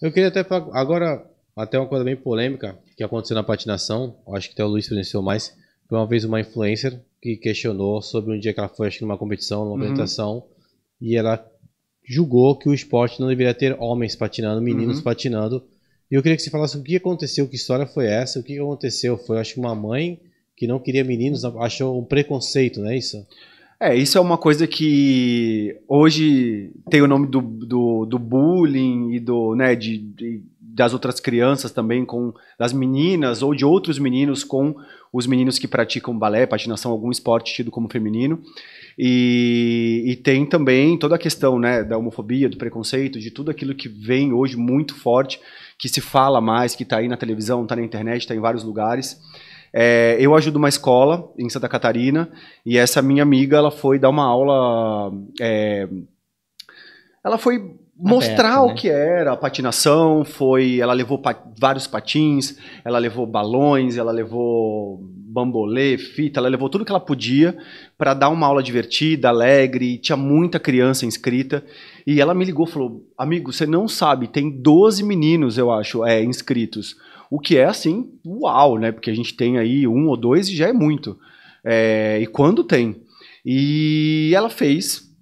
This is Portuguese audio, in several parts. Eu queria até falar agora, até uma coisa bem polêmica que aconteceu na patinação, acho que até o Luiz presenciou mais, foi uma vez uma influencer que questionou sobre um dia que ela foi, acho que numa competição, numa apresentação, e ela julgou que o esporte não deveria ter homens patinando, meninos patinando. E eu queria que você falasse o que aconteceu, que história foi essa, o que aconteceu. Foi, acho que uma mãe que não queria meninos, achou um preconceito, não é isso? É, isso é uma coisa que hoje tem o nome do bullying e do, né, das outras crianças também, com das meninas ou de outros meninos com os meninos que praticam balé, patinação, algum esporte tido como feminino. E tem também toda a questão, né, da homofobia, do preconceito, de tudo aquilo que vem hoje muito forte, que se fala mais, que está aí na televisão, está na internet, está em vários lugares. É, eu ajudo uma escola em Santa Catarina e essa minha amiga, ela foi dar uma aula, ela foi mostrar aberta, né? O que era a patinação, ela levou vários patins, ela levou balões, ela levou bambolê, fita, ela levou tudo que ela podia para dar uma aula divertida, alegre, tinha muita criança inscrita. E ela me ligou e falou, amigo, você não sabe, tem 12 meninos, eu acho, inscritos. O que é, assim, uau, né? Porque a gente tem aí um ou dois e já é muito. E quando tem? E ela fez,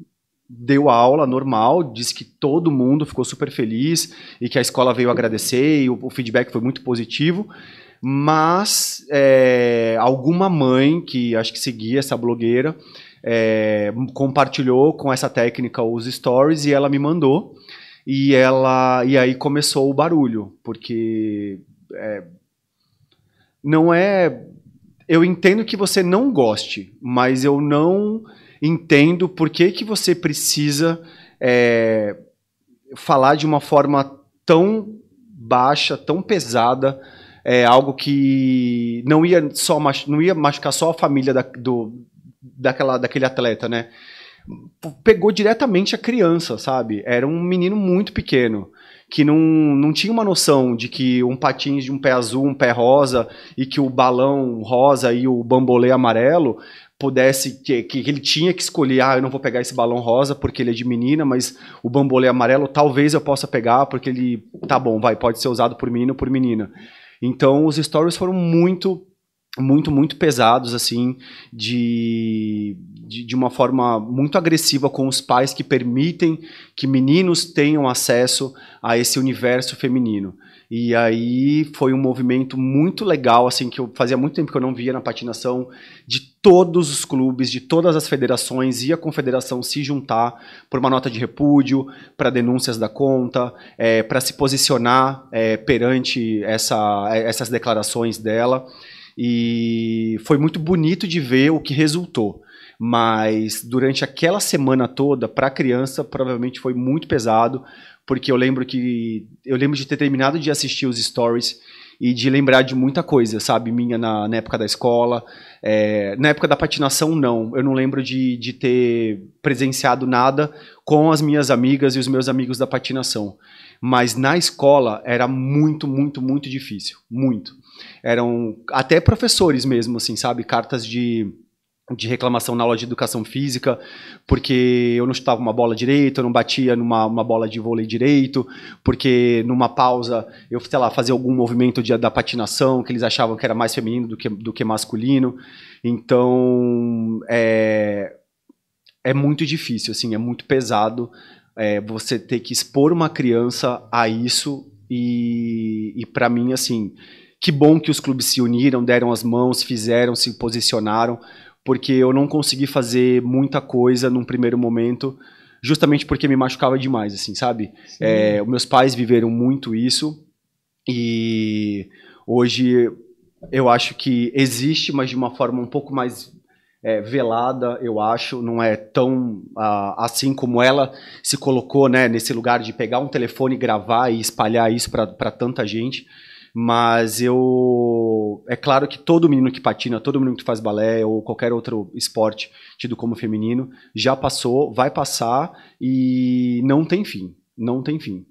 deu a aula normal, disse que todo mundo ficou super feliz e que a escola veio agradecer e o feedback foi muito positivo. Mas alguma mãe, que acho que seguia essa blogueira, compartilhou com essa técnica os stories e ela me mandou. E aí começou o barulho, porque não é... Eu entendo que você não goste, mas eu não entendo por que que você precisa falar de uma forma tão baixa, tão pesada, algo que não ia machucar só a família daquele atleta, né? Pegou diretamente a criança, sabe? Era um menino muito pequeno, que não tinha uma noção de que um patins de um pé azul, um pé rosa, e que o balão rosa e o bambolê amarelo pudesse, que ele tinha que escolher, eu não vou pegar esse balão rosa porque ele é de menina, mas o bambolê amarelo talvez eu possa pegar porque ele, tá bom, vai, pode ser usado por menino ou por menina. Então os stories foram muito pesados, assim, de uma forma muito agressiva com os pais que permitem que meninos tenham acesso a esse universo feminino. E aí foi um movimento muito legal, assim, que eu fazia muito tempo que eu não via na patinação, de todos os clubes, de todas as federações e a confederação se juntar por uma nota de repúdio, para denúncias da conta, para se posicionar perante essas declarações dela. E foi muito bonito de ver o que resultou, mas durante aquela semana toda, para a criança, provavelmente foi muito pesado, porque eu lembro de ter terminado de assistir os stories e de lembrar de muita coisa, sabe, minha na época da escola, na época da patinação não, eu não lembro de ter presenciado nada com as minhas amigas e os meus amigos da patinação, mas na escola era muito difícil, muito. Eram até professores mesmo, assim, sabe, cartas de reclamação na aula de educação física, porque eu não chutava uma bola direito, eu não batia numa bola de vôlei direito, porque numa pausa eu, sei lá, fazia algum movimento da patinação que eles achavam que era mais feminino do que masculino. Então é muito difícil, assim, é muito pesado você ter que expor uma criança a isso e para mim, assim, que bom que os clubes se uniram, deram as mãos, fizeram, se posicionaram, porque eu não consegui fazer muita coisa num primeiro momento, justamente porque me machucava demais, assim, sabe? Meus pais viveram muito isso e hoje eu acho que existe, mas de uma forma um pouco mais velada, eu acho, não é tão assim como ela se colocou, né, nesse lugar de pegar um telefone, gravar e espalhar isso para tanta gente. Mas é claro que todo menino que patina, todo menino que faz balé ou qualquer outro esporte tido como feminino, já passou, vai passar e não tem fim, não tem fim.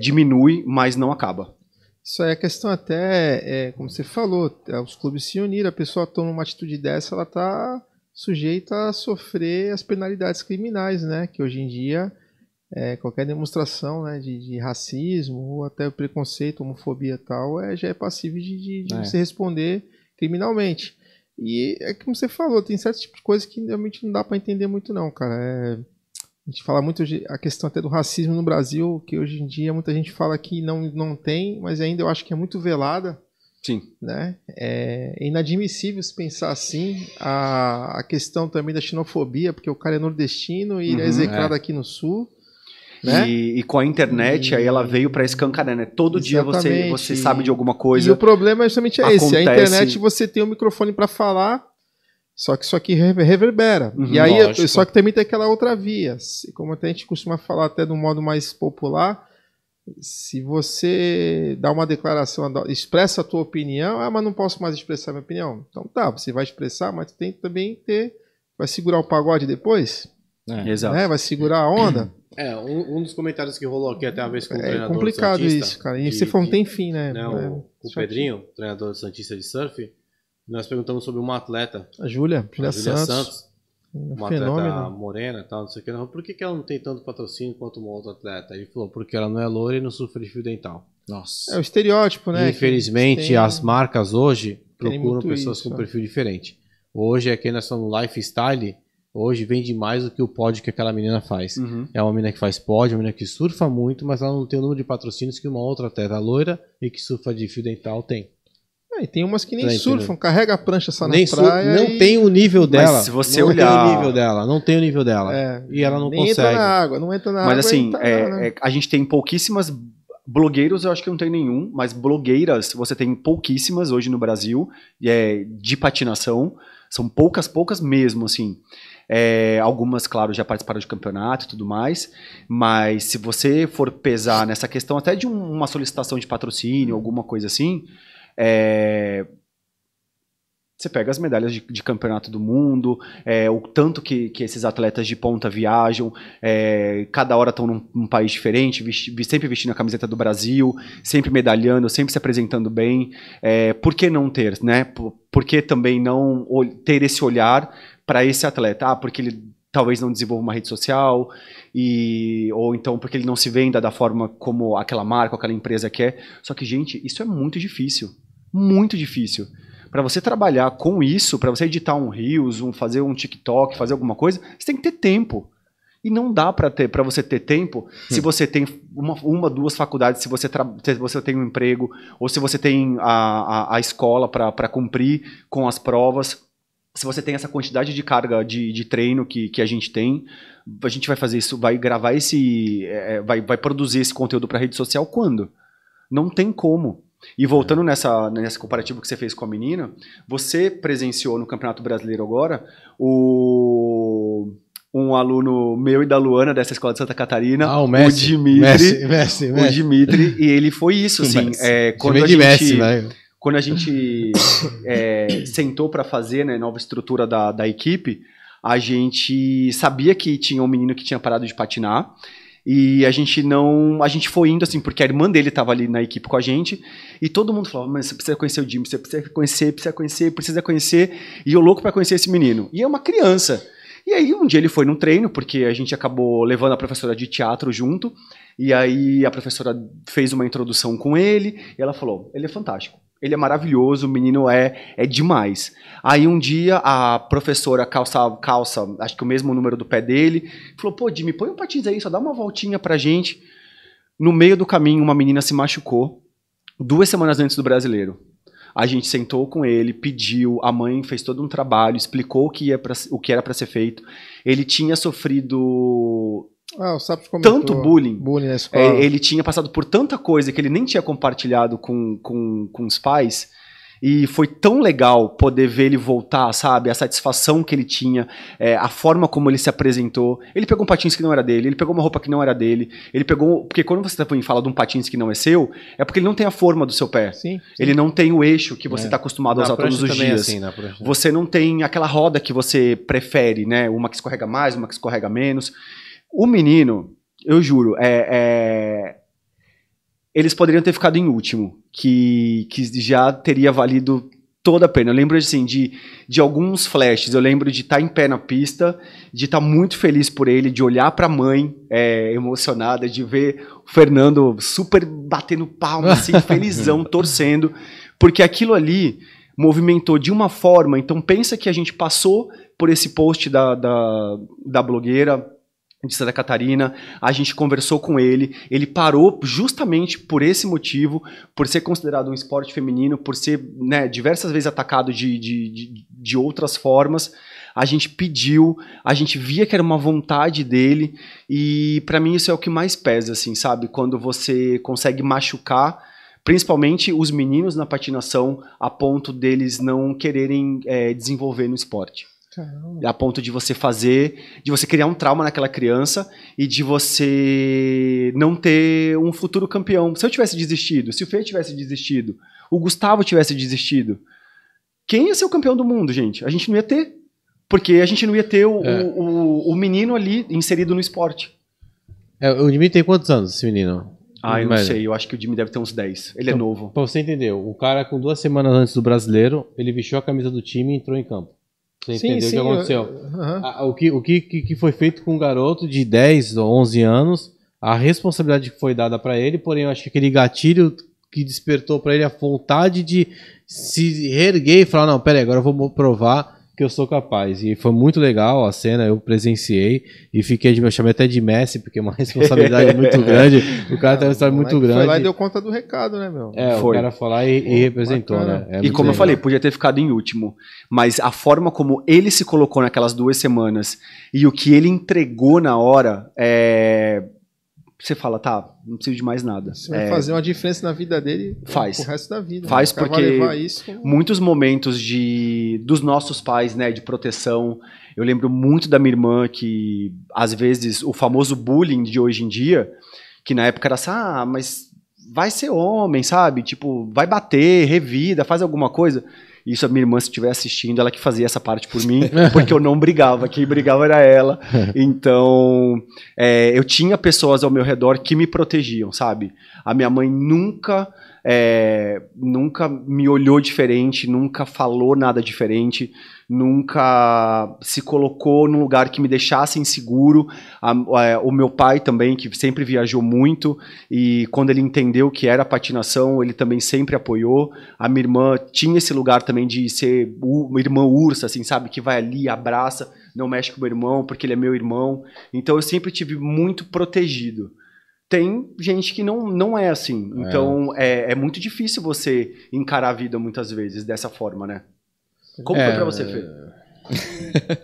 Diminui, mas não acaba. Isso aí é questão até, como você falou, os clubes se uniram, a pessoa toma uma atitude dessa, ela está sujeita a sofrer as penalidades criminais, né? Que hoje em dia qualquer demonstração, né, de racismo ou até preconceito, homofobia e tal, já é passível de você responder criminalmente. E é como você falou, tem certos tipos de coisas que realmente não dá para entender muito não, cara. A gente fala muito a questão até do racismo no Brasil, que hoje em dia muita gente fala que não tem, mas ainda eu acho que é muito velada. Sim. Né? É inadmissível se pensar assim. A questão também da xenofobia, porque o cara é nordestino e ele é execrado aqui no sul. Né? E com a internet, aí ela veio para escancarar, né? Todo dia você sabe de alguma coisa. E o problema justamente esse. A internet, você tem um microfone para falar, só que isso aqui reverbera. E aí, lógico. Só que também tem aquela outra via. Como até a gente costuma falar até de um modo mais popular, se você dá uma declaração, expressa a tua opinião, mas não posso mais expressar minha opinião. Então tá, você vai expressar, mas tem que também vai segurar o pagode depois? Exato. Né? Vai segurar a onda? Um dos comentários que rolou aqui até uma vez com o treinador complicado do Santista, isso, cara. E você falou, não tem fim, né? O Pedrinho, treinador do Santista de surf, nós perguntamos sobre uma atleta. A Júlia, Santos. Uma atleta morena e tal, não sei o que. Por que ela não tem tanto patrocínio quanto uma outra atleta? Ele falou, porque ela não é loura e não sofre de fio dental. Nossa. É o estereótipo, né? E, infelizmente, as marcas hoje procuram pessoas com um perfil diferente. Hoje é que nós somos lifestyle, hoje vende mais do que o pódio que aquela menina faz. É uma menina que faz pódio, uma menina que surfa muito, mas ela não tem o número de patrocínios que uma outra atleta loira e que surfa de fio dental tem. E tem umas que nem surfam, carrega a prancha só na praia. Não tem o nível dela. Mas se você olhar... Não tem o nível dela, não tem o nível dela. E ela não consegue. Entra na água, não entra na água. Mas assim, a gente tem pouquíssimas blogueiros, eu acho que não tem nenhum, mas blogueiras você tem pouquíssimas hoje no Brasil, de patinação. São poucas mesmo, assim. Algumas, claro, já participaram de campeonato e tudo mais, mas se você for pesar nessa questão até de uma solicitação de patrocínio, alguma coisa assim... Você pega as medalhas de campeonato do mundo, o tanto que esses atletas de ponta viajam, cada hora estão num país diferente, sempre vestindo a camiseta do Brasil, sempre medalhando, sempre se apresentando bem. Por que não ter, né? Por que também não ter esse olhar para esse atleta? Porque ele talvez não desenvolva uma rede social, ou então porque ele não se venda da forma como aquela marca ou aquela empresa quer. Só que, gente, isso é muito difícil. Muito difícil. Para você trabalhar com isso, para você editar um Reels, fazer um TikTok, fazer alguma coisa, você tem que ter tempo. E não dá para você ter tempo se você tem duas faculdades, se você tem um emprego, ou se você tem a escola para cumprir com as provas. Se você tem essa quantidade de carga de treino que a gente tem, a gente vai fazer isso, vai gravar vai produzir esse conteúdo para a rede social quando? Não tem como. E voltando nessa comparativa que você fez com a menina, você presenciou no Campeonato Brasileiro agora um aluno meu e da Luana, dessa escola de Santa Catarina, o Dmitri. Messi. O Dmitri, e ele foi isso, assim. Quando a gente... Messi, né? Quando a gente sentou para fazer, né, nova estrutura da equipe, a gente sabia que tinha um menino que tinha parado de patinar e a gente foi indo assim, porque a irmã dele estava ali na equipe com a gente e todo mundo falava, mas você precisa conhecer o Jimmy, você precisa conhecer, e eu louco para conhecer esse menino. E é uma criança. E aí um dia ele foi num treino, porque a gente acabou levando a professora de teatro junto, e aí a professora fez uma introdução com ele, e ela falou, ele é fantástico, ele é maravilhoso, o menino é demais. Aí um dia a professora calça, acho que o mesmo número do pé dele, falou, pô, Jimmy, põe um patins aí, só dá uma voltinha pra gente. No meio do caminho uma menina se machucou, 2 semanas antes do Brasileiro. A gente sentou com ele, pediu, a mãe fez todo um trabalho, explicou o que era para ser feito. Ele tinha sofrido tanto bullying na escola. Ele tinha passado por tanta coisa que ele nem tinha compartilhado com os pais. E foi tão legal poder ver ele voltar, sabe? A satisfação que ele tinha, a forma como ele se apresentou. Ele pegou um patins que não era dele, ele pegou uma roupa que não era dele, ele pegou... Porque quando você fala de um patins que não é seu, é porque ele não tem a forma do seu pé. Sim. Ele não tem o eixo que você está acostumado a usar todos os dias. Assim, você não tem aquela roda que você prefere, né? Uma que escorrega mais, uma que escorrega menos. O menino, eu juro, eles poderiam ter ficado em último, que já teria valido toda a perna. Eu lembro assim, de alguns flashes. Eu lembro de estar em pé na pista, de estar muito feliz por ele, de olhar para a mãe emocionada, de ver o Fernando super batendo palma, assim, felizão, torcendo. Porque aquilo ali movimentou de uma forma. Então pensa que a gente passou por esse post da blogueira de Santa Catarina, a gente conversou com ele, ele parou justamente por esse motivo, por ser considerado um esporte feminino, por ser, né, diversas vezes atacado de outras formas. A gente pediu, a gente via que era uma vontade dele, e para mim isso é o que mais pesa, assim, sabe? Quando você consegue machucar, principalmente os meninos na patinação, a ponto deles não quererem desenvolver no esporte. A ponto de você fazer, de você criar um trauma naquela criança e de você não ter um futuro campeão. Se eu tivesse desistido, se o Fê tivesse desistido, o Gustavo tivesse desistido, quem ia ser o campeão do mundo, gente? A gente não ia ter. Porque a gente não ia ter o menino ali inserido no esporte. O Jimmy tem quantos anos, esse menino? Ah, eu não sei, eu acho que o Jimmy deve ter uns 10. Ele então, é novo. Pra você entender, o cara com 2 semanas antes do brasileiro, ele vestiu a camisa do time e entrou em campo. Você sim, entendeu o que aconteceu? O que foi feito com um garoto de 10 ou 11 anos, a responsabilidade que foi dada para ele, porém eu acho que aquele gatilho que despertou para ele a vontade de se reerguer e falar, não, peraí, agora eu vou provar que eu sou capaz. E foi muito legal a cena, eu presenciei e fiquei, eu chamei até de Messi, porque é uma responsabilidade muito grande, o cara tem uma história muito grande. Foi lá e deu conta do recado, né, meu? Foi. O cara foi lá e representou, bacana, né? E como legal. Eu falei, podia ter ficado em último, mas a forma como ele se colocou naquelas 2 semanas e o que ele entregou na hora, você fala, tá, não preciso de mais nada. Isso vai fazer uma diferença na vida dele pro resto da vida. Faz, né? Porque levar isso como... muitos momentos dos nossos pais, né, de proteção. Eu lembro muito da minha irmã que, às vezes, o famoso bullying de hoje em dia, que na época era assim, ah, mas vai ser homem, sabe? Tipo, vai bater, revida, faz alguma coisa. Isso a minha irmã, se estiver assistindo, ela que fazia essa parte por mim, porque eu não brigava, quem brigava era ela. Então, eu tinha pessoas ao meu redor que me protegiam, sabe? A minha mãe nunca me olhou diferente, nunca falou nada diferente, nunca se colocou num lugar que me deixasse inseguro. O meu pai também, que sempre viajou muito, e quando ele entendeu que era patinação, ele também sempre apoiou. A minha irmã tinha esse lugar também de ser uma irmã ursa, assim, sabe? Que vai ali, abraça, não mexe com o meu irmão, porque ele é meu irmão. Então eu sempre tive muito protegido. Tem gente que não é assim. Então é muito difícil você encarar a vida muitas vezes dessa forma, né? Como foi pra você, Fê?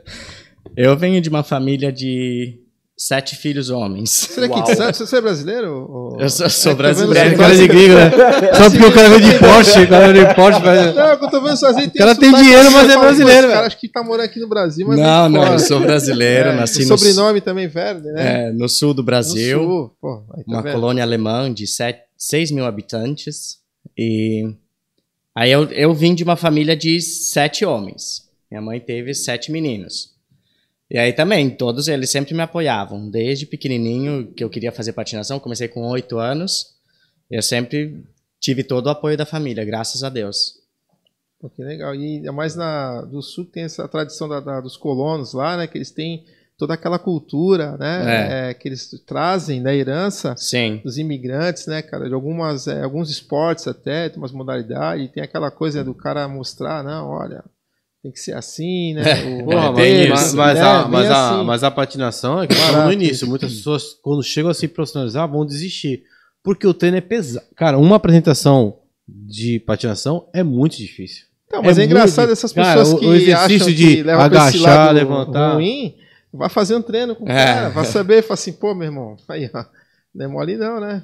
Eu venho de uma família de 7 filhos homens. Será que você é brasileiro? Ou... Eu sou brasileiro. Cara de gringo, né? Só porque o cara veio de Porsche. O cara veio de Porsche. Não, eu tô vendo sozinho. O cara tem dinheiro, mas é brasileiro. Cara, acho que tá morando aqui no Brasil, mas não, eu sou brasileiro. Nasci no... Sobrenome também, Verde, né? No sul do Brasil. No sul, pô, aí tá uma vendo. Colônia alemã de 6 mil habitantes. E... aí eu vim de uma família de 7 homens. Minha mãe teve 7 meninos. E aí também, todos eles sempre me apoiavam. Desde pequenininho, que eu queria fazer patinação, comecei com 8 anos. Eu sempre tive todo o apoio da família, graças a Deus. Pô, que legal. E ainda mais do Sul tem essa tradição dos colonos lá, né? Que eles têm toda aquela cultura, né? Que eles trazem da herança dos imigrantes, né, cara? De alguns esportes até, tem umas modalidades. Tem aquela coisa do cara mostrar, né? Olha... tem que ser assim, né? Mas a patinação é que no início, muitas pessoas, quando chegam a se profissionalizar, vão desistir. Porque o treino é pesado. Cara, uma apresentação de patinação é muito difícil. Não, mas é engraçado essas pessoas, cara, que acham que levam pra esse lado levantar. Ruim, vai fazer um treino com o cara, vai saber e fala assim, pô, meu irmão, aí, ó, não é mole não, né?